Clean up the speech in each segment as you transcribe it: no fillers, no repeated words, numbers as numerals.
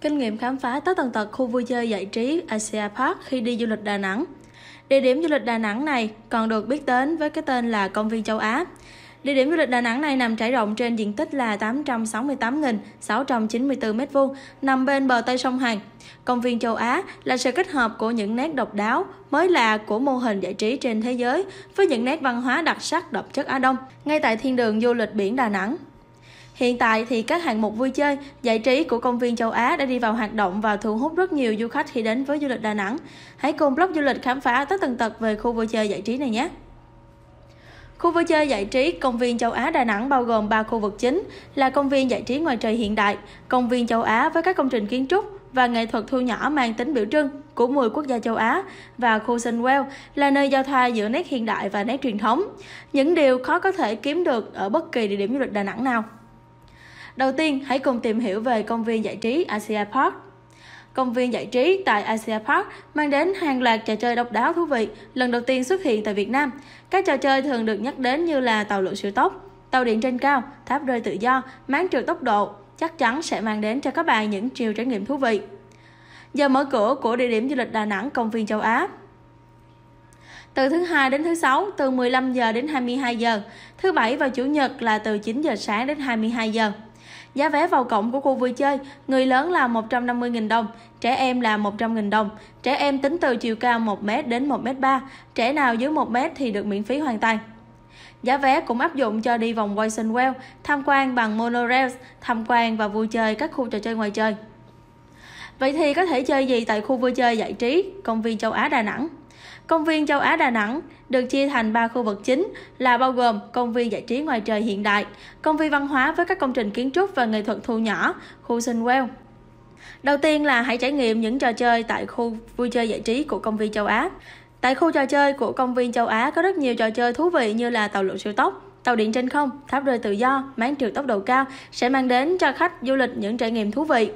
Kinh nghiệm khám phá tất tần tật khu vui chơi giải trí Asia Park khi đi du lịch Đà Nẵng. Địa điểm du lịch Đà Nẵng này còn được biết đến với cái tên là công viên châu Á. Địa điểm du lịch Đà Nẵng này nằm trải rộng trên diện tích là 868.694 m2, nằm bên bờ Tây sông Hàn. Công viên châu Á là sự kết hợp của những nét độc đáo, mới lạ của mô hình giải trí trên thế giới với những nét văn hóa đặc sắc đậm chất Á Đông, ngay tại thiên đường du lịch biển Đà Nẵng. Hiện tại thì các hạng mục vui chơi, giải trí của công viên châu Á đã đi vào hoạt động và thu hút rất nhiều du khách khi đến với du lịch Đà Nẵng. Hãy cùng blog du lịch khám phá tất tần tật về khu vui chơi giải trí này nhé! Khu vui chơi giải trí công viên châu Á Đà Nẵng bao gồm 3 khu vực chính là công viên giải trí ngoài trời hiện đại, công viên châu Á với các công trình kiến trúc và nghệ thuật thu nhỏ mang tính biểu trưng của 10 quốc gia châu Á và khu Sunwell là nơi giao thoa giữa nét hiện đại và nét truyền thống, những điều khó có thể kiếm được ở bất kỳ địa điểm du lịch Đà Nẵng nào. Đầu tiên, hãy cùng tìm hiểu về công viên giải trí Asia Park. Công viên giải trí tại Asia Park mang đến hàng loạt trò chơi độc đáo thú vị lần đầu tiên xuất hiện tại Việt Nam. Các trò chơi thường được nhắc đến như là tàu lượn siêu tốc, tàu điện trên cao, tháp rơi tự do, máng trượt tốc độ chắc chắn sẽ mang đến cho các bạn những chiều trải nghiệm thú vị. Giờ mở cửa của địa điểm du lịch Đà Nẵng công viên châu Á. Từ thứ Hai đến thứ Sáu từ 15 giờ đến 22 giờ, thứ Bảy và Chủ nhật là từ 9 giờ sáng đến 22 giờ. Giá vé vào cổng của khu vui chơi, người lớn là 150.000 đồng, trẻ em là 100.000 đồng. Trẻ em tính từ chiều cao 1m đến 1m3, trẻ nào dưới 1m thì được miễn phí hoàn toàn. Giá vé cũng áp dụng cho đi vòng quay Sunwell, tham quan bằng monorail, tham quan và vui chơi các khu trò chơi ngoài trời. Vậy thì có thể chơi gì tại khu vui chơi giải trí công viên châu Á Đà Nẵng? Công viên châu Á Đà Nẵng được chia thành 3 khu vực chính là bao gồm công viên giải trí ngoài trời hiện đại, công viên văn hóa với các công trình kiến trúc và nghệ thuật thu nhỏ, khu Sunwell. Đầu tiên là hãy trải nghiệm những trò chơi tại khu vui chơi giải trí của công viên châu Á. Tại khu trò chơi của công viên châu Á có rất nhiều trò chơi thú vị như là tàu lượn siêu tốc, tàu điện trên không, tháp rơi tự do, máng trượt tốc độ cao sẽ mang đến cho khách du lịch những trải nghiệm thú vị.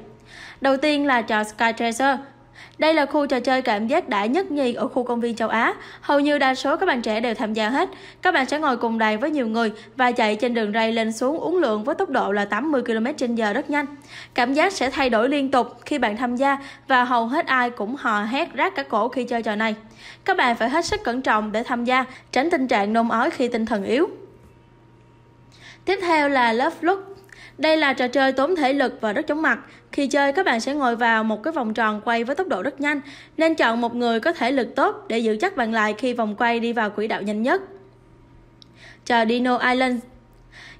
Đầu tiên là trò Sky Tracer. Đây là khu trò chơi cảm giác đã nhất nhì ở khu công viên châu Á. Hầu như đa số các bạn trẻ đều tham gia hết. Các bạn sẽ ngồi cùng đàn với nhiều người và chạy trên đường ray lên xuống uốn lượn với tốc độ là 80 km/h rất nhanh. Cảm giác sẽ thay đổi liên tục khi bạn tham gia và hầu hết ai cũng hò hét rát cả cổ khi chơi trò này. Các bạn phải hết sức cẩn trọng để tham gia, tránh tình trạng nôn ói khi tinh thần yếu. Tiếp theo là Love Lock. Đây là trò chơi tốn thể lực và rất chóng mặt. Khi chơi, các bạn sẽ ngồi vào một cái vòng tròn quay với tốc độ rất nhanh, nên chọn một người có thể lực tốt để giữ chắc bạn lại khi vòng quay đi vào quỹ đạo nhanh nhất. Trò Dino Island.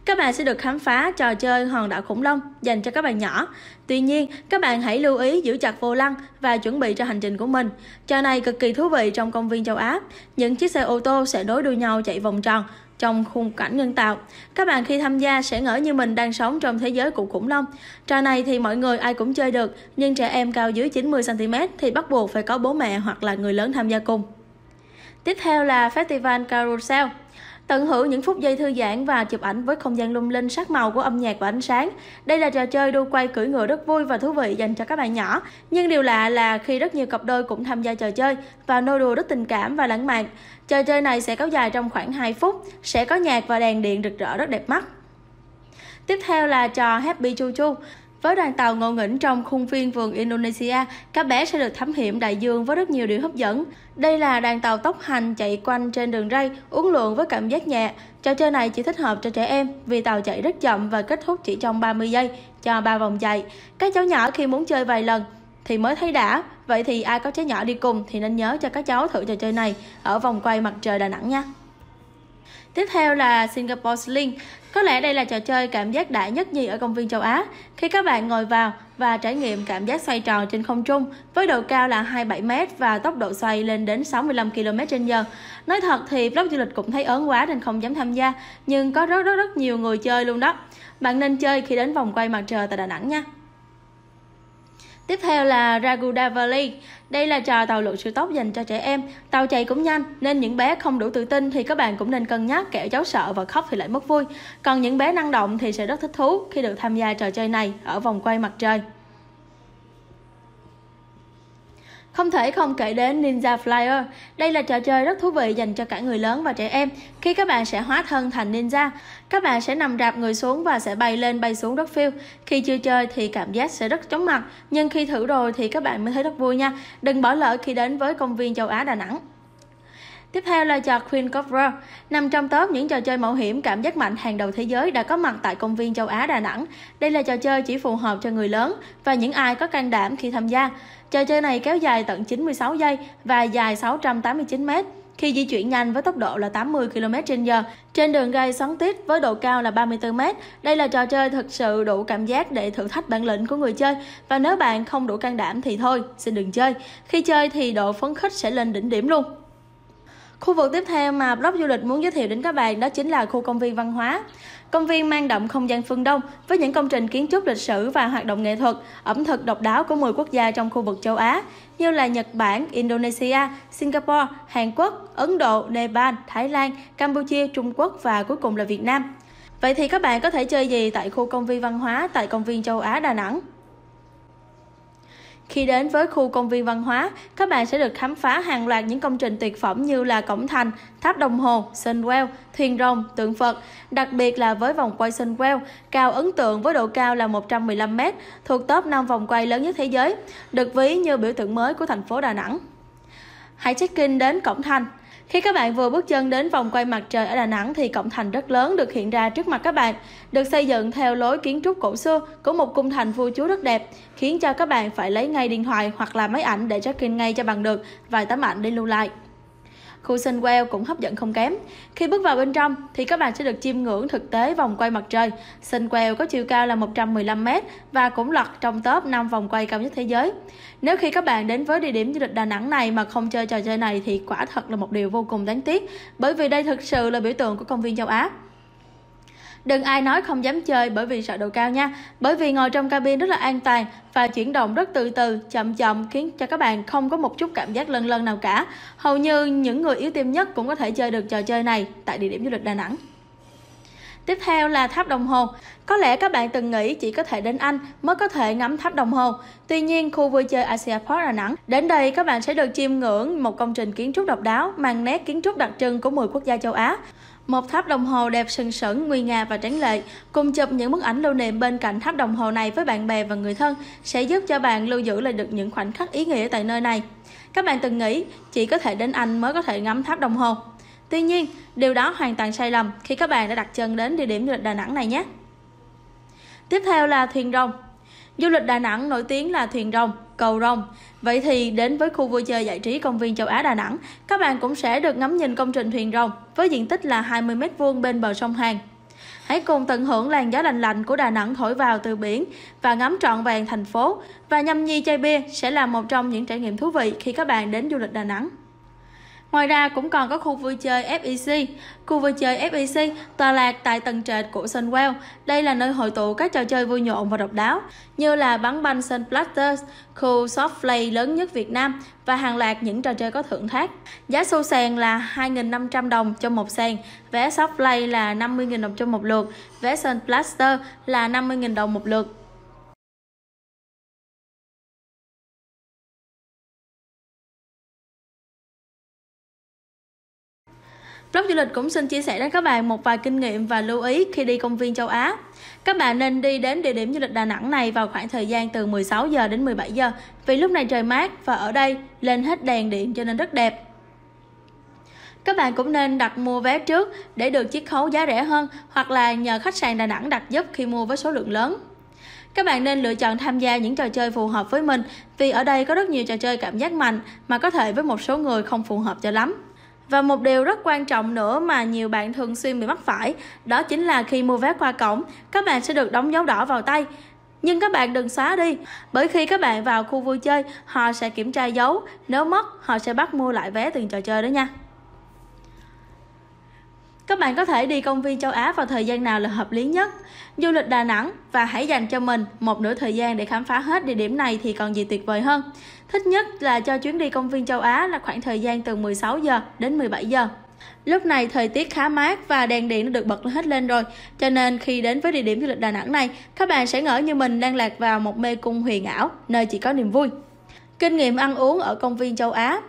Các bạn sẽ được khám phá trò chơi hòn đảo khủng long dành cho các bạn nhỏ. Tuy nhiên, các bạn hãy lưu ý giữ chặt vô lăng và chuẩn bị cho hành trình của mình. Trò này cực kỳ thú vị trong công viên châu Á. Những chiếc xe ô tô sẽ đối đuôi nhau chạy vòng tròn trong khung cảnh nhân tạo. Các bạn khi tham gia sẽ ngỡ như mình đang sống trong thế giới của khủng long. Trò này thì mọi người ai cũng chơi được, nhưng trẻ em cao dưới 90 cm thì bắt buộc phải có bố mẹ hoặc là người lớn tham gia cùng. Tiếp theo là Festival Carousel. Tận hưởng những phút giây thư giãn và chụp ảnh với không gian lung linh sắc màu của âm nhạc và ánh sáng. Đây là trò chơi đua quay cưỡi ngựa rất vui và thú vị dành cho các bạn nhỏ. Nhưng điều lạ là khi rất nhiều cặp đôi cũng tham gia trò chơi và nô đùa rất tình cảm và lãng mạn. Trò chơi này sẽ kéo dài trong khoảng 2 phút, sẽ có nhạc và đèn điện rực rỡ rất đẹp mắt. Tiếp theo là trò Happy Chu Chu. Với đoàn tàu ngộ nghĩnh trong khuôn viên vườn Indonesia, các bé sẽ được thám hiểm đại dương với rất nhiều điều hấp dẫn. Đây là đoàn tàu tốc hành chạy quanh trên đường ray, uốn lượn với cảm giác nhẹ. Trò chơi này chỉ thích hợp cho trẻ em vì tàu chạy rất chậm và kết thúc chỉ trong 30 giây cho 3 vòng chạy. Các cháu nhỏ khi muốn chơi vài lần thì mới thấy đã. Vậy thì ai có cháu nhỏ đi cùng thì nên nhớ cho các cháu thử trò chơi này ở vòng quay mặt trời Đà Nẵng nha. Tiếp theo là Singapore Sling. Có lẽ đây là trò chơi cảm giác đã nhất nhì ở công viên châu Á. Khi các bạn ngồi vào và trải nghiệm cảm giác xoay tròn trên không trung với độ cao là 27 m và tốc độ xoay lên đến 65 km/h. Nói thật thì blog du lịch cũng thấy ớn quá nên không dám tham gia, nhưng có rất nhiều người chơi luôn đó. Bạn nên chơi khi đến vòng quay mặt trời tại Đà Nẵng nha. Tiếp theo là Raguda Valley. Đây là trò tàu lượn siêu tốc dành cho trẻ em. Tàu chạy cũng nhanh nên những bé không đủ tự tin thì các bạn cũng nên cân nhắc, kẻo cháu sợ và khóc thì lại mất vui. Còn những bé năng động thì sẽ rất thích thú khi được tham gia trò chơi này ở vòng quay mặt trời. Không thể không kể đến Ninja Flyer. Đây là trò chơi rất thú vị dành cho cả người lớn và trẻ em. Khi các bạn sẽ hóa thân thành ninja, các bạn sẽ nằm rạp người xuống và sẽ bay lên bay xuống đất phiêu. Khi chưa chơi thì cảm giác sẽ rất chóng mặt, nhưng khi thử rồi thì các bạn mới thấy rất vui nha. Đừng bỏ lỡ khi đến với công viên châu Á Đà Nẵng. Tiếp theo là trò Queen Cobra, nằm trong top những trò chơi mạo hiểm cảm giác mạnh hàng đầu thế giới đã có mặt tại công viên châu Á Đà Nẵng. Đây là trò chơi chỉ phù hợp cho người lớn và những ai có can đảm khi tham gia. Trò chơi này kéo dài tận 96 giây và dài 689 m, khi di chuyển nhanh với tốc độ là 80 km/h trên đường ray xoắn tít với độ cao là 34 m. Đây là trò chơi thực sự đủ cảm giác để thử thách bản lĩnh của người chơi, và nếu bạn không đủ can đảm thì thôi, xin đừng chơi. Khi chơi thì độ phấn khích sẽ lên đỉnh điểm luôn. Khu vực tiếp theo mà blog du lịch muốn giới thiệu đến các bạn đó chính là khu công viên văn hóa. Công viên mang đậm không gian phương Đông với những công trình kiến trúc lịch sử và hoạt động nghệ thuật, ẩm thực độc đáo của 10 quốc gia trong khu vực châu Á như là Nhật Bản, Indonesia, Singapore, Hàn Quốc, Ấn Độ, Nepal, Thái Lan, Campuchia, Trung Quốc và cuối cùng là Việt Nam. Vậy thì các bạn có thể chơi gì tại khu công viên văn hóa tại công viên châu Á Đà Nẵng? Khi đến với khu công viên văn hóa, các bạn sẽ được khám phá hàng loạt những công trình tuyệt phẩm như là cổng thành, tháp đồng hồ, Sunwell, thuyền rồng, tượng Phật. Đặc biệt là với vòng quay Sunwell, cao ấn tượng với độ cao là 115 m, thuộc top 5 vòng quay lớn nhất thế giới, được ví như biểu tượng mới của thành phố Đà Nẵng. Hãy check-in đến cổng thành. Khi các bạn vừa bước chân đến vòng quay mặt trời ở Đà Nẵng thì cổng thành rất lớn được hiện ra trước mặt các bạn, được xây dựng theo lối kiến trúc cổ xưa của một cung thành vua chúa rất đẹp, khiến cho các bạn phải lấy ngay điện thoại hoặc là máy ảnh để check-in ngay cho bằng được vài tấm ảnh để lưu lại. Khu Sunwell cũng hấp dẫn không kém. Khi bước vào bên trong thì các bạn sẽ được chiêm ngưỡng thực tế vòng quay mặt trời. Sunwell có chiều cao là 115 m và cũng lọt trong top 5 vòng quay cao nhất thế giới. Nếu khi các bạn đến với địa điểm du lịch Đà Nẵng này mà không chơi trò chơi này thì quả thật là một điều vô cùng đáng tiếc, bởi vì đây thực sự là biểu tượng của công viên châu Á. Đừng ai nói không dám chơi bởi vì sợ độ cao nha, bởi vì ngồi trong cabin rất là an toàn và chuyển động rất từ từ, chậm chậm, khiến cho các bạn không có một chút cảm giác lâng lâng nào cả. Hầu như những người yếu tim nhất cũng có thể chơi được trò chơi này tại địa điểm du lịch Đà Nẵng. Tiếp theo là tháp đồng hồ. Có lẽ các bạn từng nghĩ chỉ có thể đến Anh mới có thể ngắm tháp đồng hồ. Tuy nhiên, khu vui chơi Asia Park Đà Nẵng, đến đây các bạn sẽ được chiêm ngưỡng một công trình kiến trúc độc đáo mang nét kiến trúc đặc trưng của 10 quốc gia châu Á. Một tháp đồng hồ đẹp sừng sững, nguy nga và tráng lệ. Cùng chụp những bức ảnh lưu niệm bên cạnh tháp đồng hồ này với bạn bè và người thân sẽ giúp cho bạn lưu giữ lại được những khoảnh khắc ý nghĩa tại nơi này. Các bạn từng nghĩ chỉ có thể đến Anh mới có thể ngắm tháp đồng hồ. Tuy nhiên, điều đó hoàn toàn sai lầm khi các bạn đã đặt chân đến địa điểm du lịch Đà Nẵng này nhé. Tiếp theo là thuyền rồng. Du lịch Đà Nẵng nổi tiếng là thuyền rồng, cầu rồng. Vậy thì đến với khu vui chơi giải trí công viên châu Á Đà Nẵng, các bạn cũng sẽ được ngắm nhìn công trình thuyền rồng với diện tích là 20 m² bên bờ sông Hàn. Hãy cùng tận hưởng làn gió lành lạnh của Đà Nẵng thổi vào từ biển và ngắm trọn vẹn thành phố, và nhâm nhi chai bia sẽ là một trong những trải nghiệm thú vị khi các bạn đến du lịch Đà Nẵng. Ngoài ra cũng còn có khu vui chơi FEC. Khu vui chơi FEC tọa lạc tại tầng trệt của Sunwell. Đây là nơi hội tụ các trò chơi vui nhộn và độc đáo như là bắn banh Sun Plaster, khu soft play lớn nhất Việt Nam và hàng loạt những trò chơi có thượng thác. Giá xu sàn là 2.500 đồng cho một sàn, vé soft play là 50.000 đồng cho một lượt, vé Sun Plaster là 50.000 đồng một lượt. Blog du lịch cũng xin chia sẻ đến các bạn một vài kinh nghiệm và lưu ý khi đi công viên châu Á. Các bạn nên đi đến địa điểm du lịch Đà Nẵng này vào khoảng thời gian từ 16 giờ đến 17 giờ, vì lúc này trời mát và ở đây lên hết đèn điện cho nên rất đẹp. Các bạn cũng nên đặt mua vé trước để được chiết khấu giá rẻ hơn, hoặc là nhờ khách sạn Đà Nẵng đặt giúp khi mua với số lượng lớn. Các bạn nên lựa chọn tham gia những trò chơi phù hợp với mình, vì ở đây có rất nhiều trò chơi cảm giác mạnh mà có thể với một số người không phù hợp cho lắm. Và một điều rất quan trọng nữa mà nhiều bạn thường xuyên bị mắc phải, đó chính là khi mua vé qua cổng, các bạn sẽ được đóng dấu đỏ vào tay. Nhưng các bạn đừng xóa đi, bởi khi các bạn vào khu vui chơi, họ sẽ kiểm tra dấu, nếu mất, họ sẽ bắt mua lại vé từng trò chơi đó nha. Các bạn có thể đi công viên châu Á vào thời gian nào là hợp lý nhất? Du lịch Đà Nẵng và hãy dành cho mình một nửa thời gian để khám phá hết địa điểm này thì còn gì tuyệt vời hơn. Thích nhất là cho chuyến đi công viên châu Á là khoảng thời gian từ 16 giờ đến 17 giờ. Lúc này thời tiết khá mát và đèn điện được bật hết lên rồi, cho nên khi đến với địa điểm du lịch Đà Nẵng này, các bạn sẽ ngỡ như mình đang lạc vào một mê cung huyền ảo nơi chỉ có niềm vui. Kinh nghiệm ăn uống ở công viên châu Á.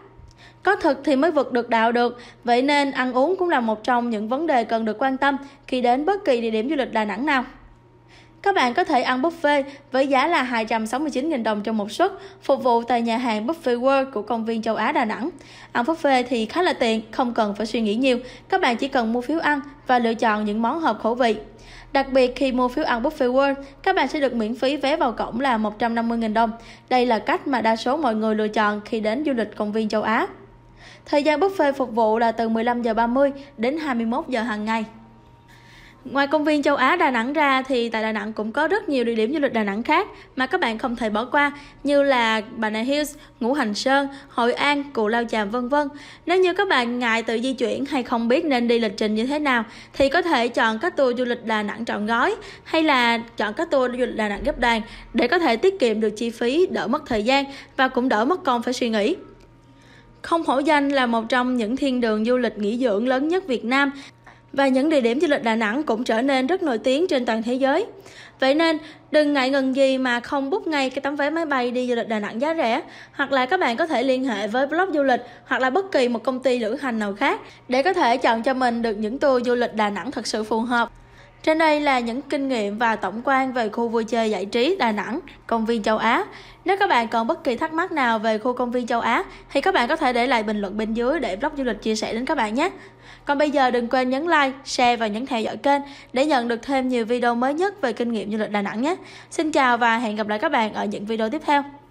Có thực thì mới vượt được đạo được, vậy nên ăn uống cũng là một trong những vấn đề cần được quan tâm khi đến bất kỳ địa điểm du lịch Đà Nẵng nào. Các bạn có thể ăn buffet với giá là 269.000 đồng cho một suất, phục vụ tại nhà hàng Buffet World của công viên châu Á Đà Nẵng. Ăn buffet thì khá là tiện, không cần phải suy nghĩ nhiều, các bạn chỉ cần mua phiếu ăn và lựa chọn những món hợp khẩu vị. Đặc biệt khi mua phiếu ăn Buffet World, các bạn sẽ được miễn phí vé vào cổng là 150.000 đồng. Đây là cách mà đa số mọi người lựa chọn khi đến du lịch công viên châu Á. Thời gian buffet phục vụ là từ 15h30 đến 21 giờ hàng ngày. Ngoài công viên châu Á Đà Nẵng ra thì tại Đà Nẵng cũng có rất nhiều địa điểm du lịch Đà Nẵng khác mà các bạn không thể bỏ qua, như là Bà Nà Hills, Ngũ Hành Sơn, Hội An, Cù Lao Chàm vân vân. Nếu như các bạn ngại tự di chuyển hay không biết nên đi lịch trình như thế nào thì có thể chọn các tour du lịch Đà Nẵng trọn gói hay là chọn các tour du lịch Đà Nẵng ghép đoàn để có thể tiết kiệm được chi phí, đỡ mất thời gian và cũng đỡ mất công phải suy nghĩ. Không hổ danh là một trong những thiên đường du lịch nghỉ dưỡng lớn nhất Việt Nam, và những địa điểm du lịch Đà Nẵng cũng trở nên rất nổi tiếng trên toàn thế giới. Vậy nên đừng ngại ngần gì mà không book ngay cái tấm vé máy bay đi du lịch Đà Nẵng giá rẻ, hoặc là các bạn có thể liên hệ với blog du lịch hoặc là bất kỳ một công ty lữ hành nào khác để có thể chọn cho mình được những tour du lịch Đà Nẵng thật sự phù hợp. Trên đây là những kinh nghiệm và tổng quan về khu vui chơi giải trí Đà Nẵng, công viên châu Á. Nếu các bạn còn bất kỳ thắc mắc nào về khu công viên châu Á thì các bạn có thể để lại bình luận bên dưới để blog du lịch chia sẻ đến các bạn nhé. Còn bây giờ đừng quên nhấn like, share và nhấn theo dõi kênh để nhận được thêm nhiều video mới nhất về kinh nghiệm du lịch Đà Nẵng nhé. Xin chào và hẹn gặp lại các bạn ở những video tiếp theo.